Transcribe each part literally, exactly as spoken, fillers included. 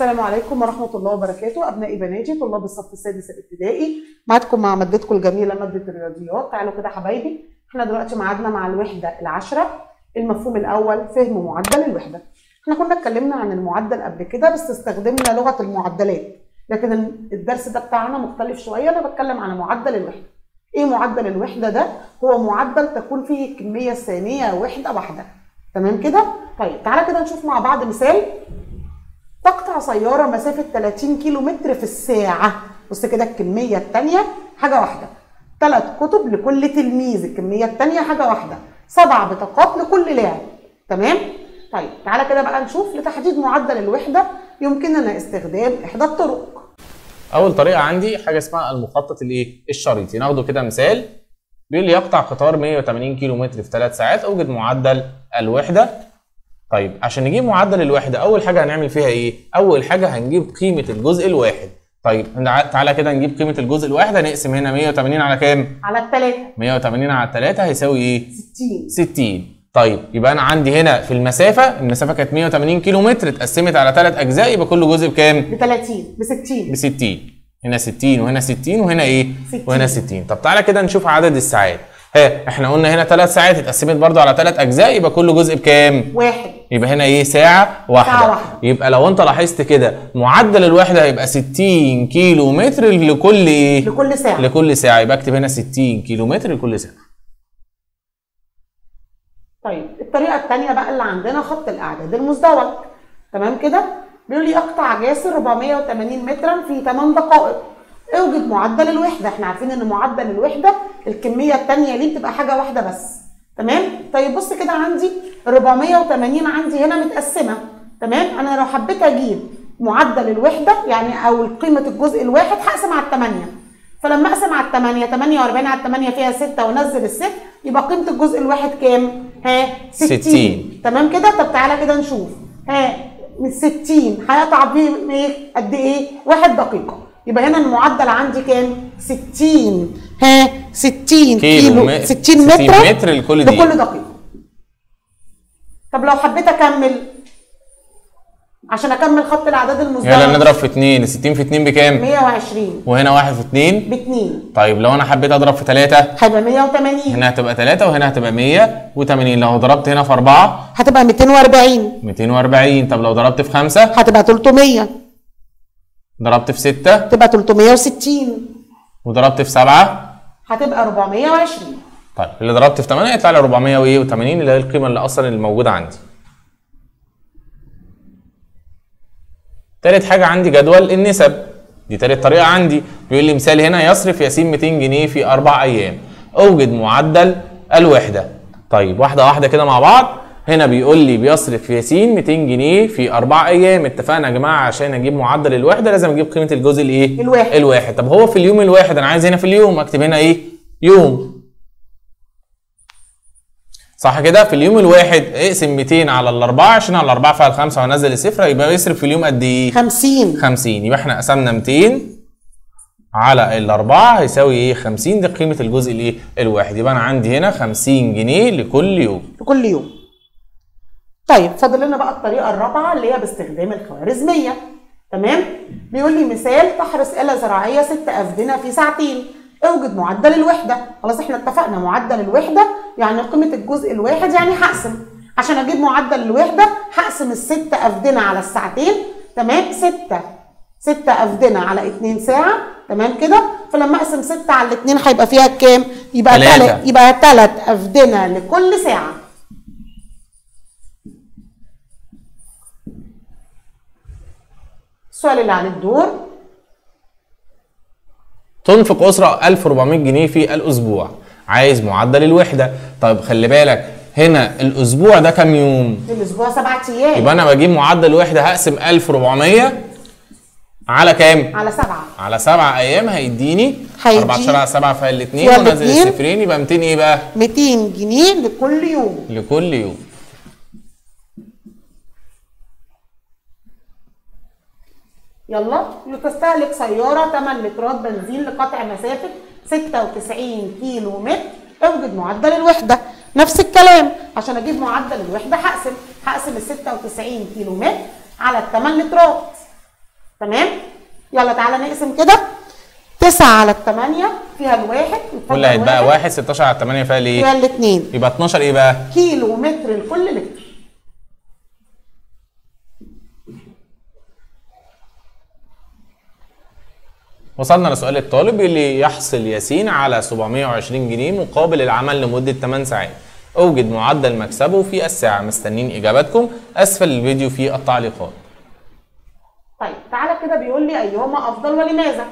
السلام عليكم ورحمه الله وبركاته. ابنائي بناتي طلاب الصف السادس الابتدائي، معاكم مع مادتكم الجميله ماده الرياضيات. تعالوا كده حبايبي، احنا دلوقتي ميعادنا مع الوحده العشره، المفهوم الاول فهم معدل الوحده. احنا كنا اتكلمنا عن المعدل قبل كده بس استخدمنا لغه المعدلات، لكن الدرس ده بتاعنا مختلف شويه. انا بتكلم عن معدل الوحده. ايه معدل الوحده ده؟ هو معدل تكون فيه الكميه الثانيه وحده واحده، تمام كده؟ طيب تعالى كده نشوف مع بعض مثال. تقطع سياره مسافه ثلاثين كيلو متر في الساعه. بص كده الكميه الثانيه حاجه واحده. ثلاث كتب لكل تلميذ، الكميه الثانيه حاجه واحده. سبع بطاقات لكل لاعب، تمام؟ طيب تعالى كده بقى نشوف. لتحديد معدل الوحده يمكننا استخدام احدى الطرق. اول طريقه عندي حاجه اسمها المخطط الايه؟ الشريطي. ناخده كده مثال، بيقول لي يقطع قطار مية وتمانين كيلو متر في ثلاث ساعات، اوجد معدل الوحده. طيب عشان نجيب معدل الوحده اول حاجه هنعمل فيها ايه؟ اول حاجه هنجيب قيمه الجزء الواحد. طيب تعالى كده نجيب قيمه الجزء الواحد. هنقسم هنا مية وتمانين على كام؟ على الثلاثة. مية وتمانين على الثلاثة هيساوي ايه؟ ستين. ستين. طيب يبقى انا عندي هنا في المسافه، المسافه كانت مية وتمانين كيلو متر، اتقسمت على ثلاث اجزاء، يبقى كل جزء بكام؟ ب ثلاثين. ب ستين. ب ستين. هنا ستين وهنا ستين وهنا ايه؟ ستين. وهنا ستين. طب تعالى كده نشوف عدد الساعات. ها احنا قلنا هنا ثلاث ساعات اتقسمت برضو على ثلاث اجزاء، يبقى كل جزء بكام؟ واحد. يبقى هنا ايه؟ ساعه واحده. ساعه واحده. يبقى لو انت لاحظت كده معدل الوحده هيبقى ستين كيلو متر لكل ايه؟ لكل ساعه. لكل ساعه. يبقى اكتب هنا ستين كيلو متر لكل ساعه. طيب الطريقه الثانيه بقى اللي عندنا خط الاعداد المزدوج، تمام كده؟ بيقول لي اقطع جسر أربعمية وتمانين مترا في تمن دقائق، اوجد معدل الوحده. احنا عارفين ان معدل الوحده الكميه الثانيه ليه بتبقى حاجه واحده بس، تمام؟ طيب بص كده عندي أربعمية وتمانين عندي هنا متقسمه، تمام؟ انا لو حبيت اجيب معدل الوحده يعني او قيمه الجزء الواحد هقسم على الثمانيه، فلما اقسم على الثمانيه تمانية وأربعين على الثمانيه فيها ستة وانزل الست، يبقى قيمه الجزء الواحد كام؟ ها ستين، تمام كده؟ طب تعالى كده نشوف. ها من ستين هيقطع بيه ايه؟ قد ايه؟ واحد دقيقه. يبقى هنا المعدل عندي كام؟ ستين. ها ستين كيلو، ستين متر, متر لكل دقيقة. طب لو حبيت اكمل عشان اكمل خط الاعداد المزدوجة، يلا نضرب في اتنين. ستين في اتنين بكام؟ مية وعشرين. وهنا واحد في اتنين ب اتنين. طيب لو انا حبيت اضرب في ثلاثة هيبقى مية وتمانين. هنا هتبقى ثلاثة وهنا هتبقى مية وتمانين. لو ضربت هنا في أربعة هتبقى ميتين وأربعين. ميتين وأربعين. طب لو ضربت في خمسة هتبقى تلتمية. ضربت في ستة تبقى تلتمية وستين. وضربت في سبعة هتبقى أربعمية وعشرين. طيب اللي ضربت في تمانية يطلع لي أربعمية وتمانين اللي هي القيمة اللي أصلا اللي موجودة عندي. تالت حاجة عندي جدول النسب. دي تالت طريقة عندي. بيقول لي مثال هنا يصرف ياسين ميتين جنيه في أربع أيام، أوجد معدل الوحدة. طيب واحدة واحدة كده مع بعض. هنا بيقول لي بيصرف ياسين ميتين جنيه في أربع أيام. اتفقنا يا جماعة عشان أجيب معدل الوحدة لازم أجيب قيمة الجزء الإيه؟ الواحد. الواحد. طب هو في اليوم الواحد، أنا عايز هنا في اليوم، أكتب هنا إيه؟ يوم. صح كده؟ في اليوم الواحد اقسم ميتين على الأربعة، عشان على الأربعة فيها الخمسة وهنزل الصفر، يبقى بيصرف في اليوم قد إيه؟ خمسين. خمسين. يبقى إحنا قسمنا ميتين على الأربعة هيساوي إيه؟ خمسين. دي قيمة الجزء الإيه؟ الواحد. يبقى أنا عندي هنا خمسين جنيه لكل يوم. لكل يوم. طيب فاضل لنا بقى الطريقه الرابعه اللي هي باستخدام الخوارزميه، تمام؟ بيقول لي مثال تحرث آلة زراعيه ست أفدنة في ساعتين، اوجد معدل الوحده. خلاص احنا اتفقنا معدل الوحده يعني قيمه الجزء الواحد، يعني هقسم عشان اجيب معدل الوحده هقسم الست أفدنة على الساعتين، تمام؟ ستة ستة أفدنة على اتنين ساعه، تمام كده؟ فلما اقسم ستة على اتنين هيبقى فيها كام؟ يبقى تلاتة. يبقى ثلاث أفدنة لكل ساعه. السؤال اللي عن الدور. تنفق أسرة ألف وأربعمية جنيه في الأسبوع، عايز معدل الوحدة. طيب خلي بالك هنا الأسبوع ده كام يوم؟ الأسبوع سبعة أيام. يبقى أنا بجيب معدل وحدة هقسم ألف وأربعمية على كام؟ على سبعة. على سبعة أيام هيديني أربعتاشر على سبعة فال اتنين ونزل الصفرين، يبقى ميتين إيه بقى؟ ميتين جنيه لكل يوم. لكل يوم. يلا. لتستهلك سيارة تمن لترات بنزين لقطع مسافة ستة وتسعين كيلو متر، اوجد معدل الوحدة. نفس الكلام عشان اجيب معدل الوحدة هقسم هقسم ال ستة وتسعين كيلو متر على ال تمن لترات، تمام؟ يلا تعالى نقسم كده تسعة على الثمانية فيها الواحد كلها هيتبقى واحد، ستاشر على الثمانية فيها الايه؟ فيها الاثنين، يبقى اتناشر ايه بقى؟ كيلو متر لكل لتر. وصلنا لسؤال الطالب اللي يحصل ياسين على سبعمية وعشرين جنيه مقابل العمل لمدة ثماني ساعات، اوجد معدل مكسبه في الساعة. مستنين اجاباتكم اسفل الفيديو في التعليقات. طيب تعالى كده بيقول لي ايهما افضل ولماذا؟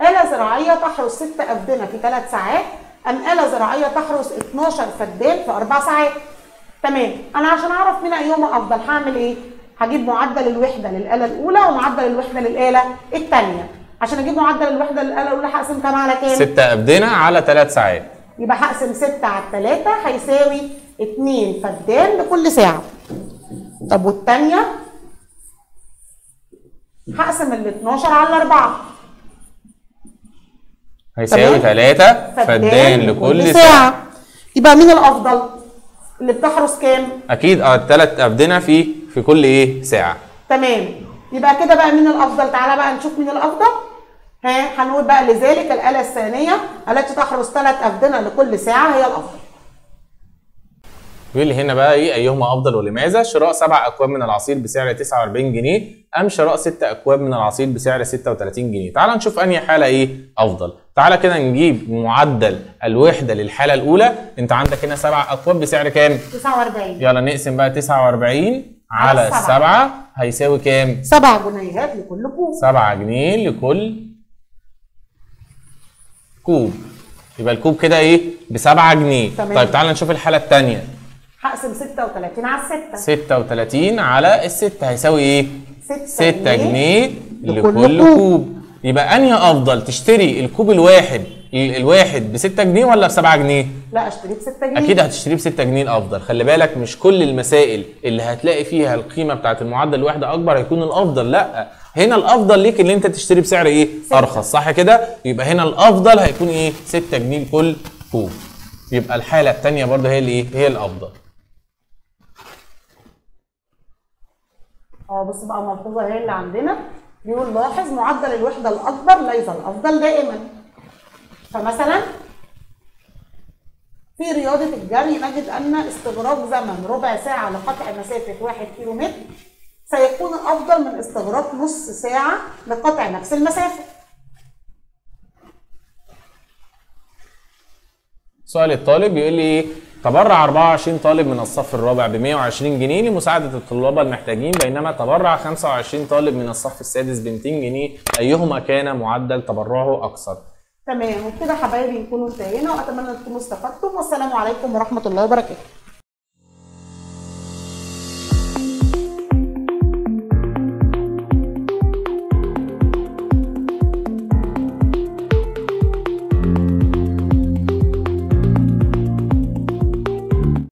آلة زراعية تحرث ست أبدنة في ثلاث ساعات أم آلة زراعية تحرث اتناشر فدان في أربع ساعات؟ تمام، أنا عشان أعرف من أيهما أفضل هعمل إيه؟ هجيب معدل الوحدة للآلة الأولى ومعدل الوحدة للآلة الثانية. عشان أجيب معدل الوحدة للآلة الأولى هقسم كام على كام؟ ستة أبدنة على ثلاث ساعات. يبقى هقسم ستة على ثلاثة هيساوي اتنين فدان لكل ساعة. طب والثانية؟ هقسم ال اتناشر على أربعة هيساوي ثلاثة فدان لكل ساعة. ساعة. يبقى مين الأفضل؟ اللي بتحرث كام؟ أكيد اه ثلاث أبدنة في في كل إيه؟ ساعة. تمام، يبقى كده بقى مين الأفضل؟ تعالى بقى نشوف مين الأفضل؟ ها هنقول بقى لذلك الآلة الثانية التي تحرث ثلاث أبدنة لكل ساعة هي الأفضل. بيقول لي هنا بقى إيه أيهما أفضل ولماذا؟ شراء سبع أكواب من العصير بسعر تسعة وأربعين جنيه أم شراء ست أكواب من العصير بسعر ستة وتلاتين جنيه؟ تعالى نشوف أنهي حالة إيه أفضل. تعالى كده نجيب معدل الوحدة للحالة الأولى، أنت عندك هنا سبع أكواب بسعر كام؟ تسعة وأربعين. يلا نقسم بقى تسعة وأربعين على سبعة هيساوي كام؟ سبع جنيهات لكل كوب. سبعة جنيه لكل كوب، يبقى الكوب كده إيه؟ بسبعة جنيه. تمام. طيب تعالى نشوف الحالة الثانية. هقسم ستة وتلاتين على الستة. ستة وتلاتين على الستة هيساوي ايه؟ ستة جنيه لكل كوب. يبقى انهي افضل، تشتري الكوب الواحد الواحد ب ستة جنيه ولا ب سبعة جنيه؟ لا اشتريه ب ستة جنيه. اكيد هتشتريه ب ستة جنيه الافضل. خلي بالك مش كل المسائل اللي هتلاقي فيها القيمه بتاعت المعدل الوحده اكبر هيكون الافضل، لا هنا الافضل ليك اللي انت تشتري بسعر ايه؟ ستة. ارخص، صح كده؟ يبقى هنا الافضل هيكون ايه؟ ستة جنيه لكل كوب. يبقى الحاله الثانيه برضه هي اللي ايه؟ هي الافضل. اه بص بقى ملحوظه هي اللي عندنا، بيقول لاحظ معدل الوحده الاكبر ليس الافضل دائما. فمثلا في رياضه الجري نجد ان استغراق زمن ربع ساعه لقطع مسافه واحد كيلو متر سيكون افضل من استغراق نص ساعه لقطع نفس المسافه. سؤال الطالب بيقول لي ايه؟ تبرع أربعة وعشرين طالب من الصف الرابع ب مية وعشرين جنيه لمساعدة الطلاب المحتاجين، بينما تبرع خمسة وعشرين طالب من الصف السادس ب ميتين جنيه، أيهما كان معدل تبرعه أكثر؟ تمام، وبكده حبايبي نكون انتهينا، وأتمنى أنكم استفدتم، والسلام عليكم ورحمة الله وبركاته.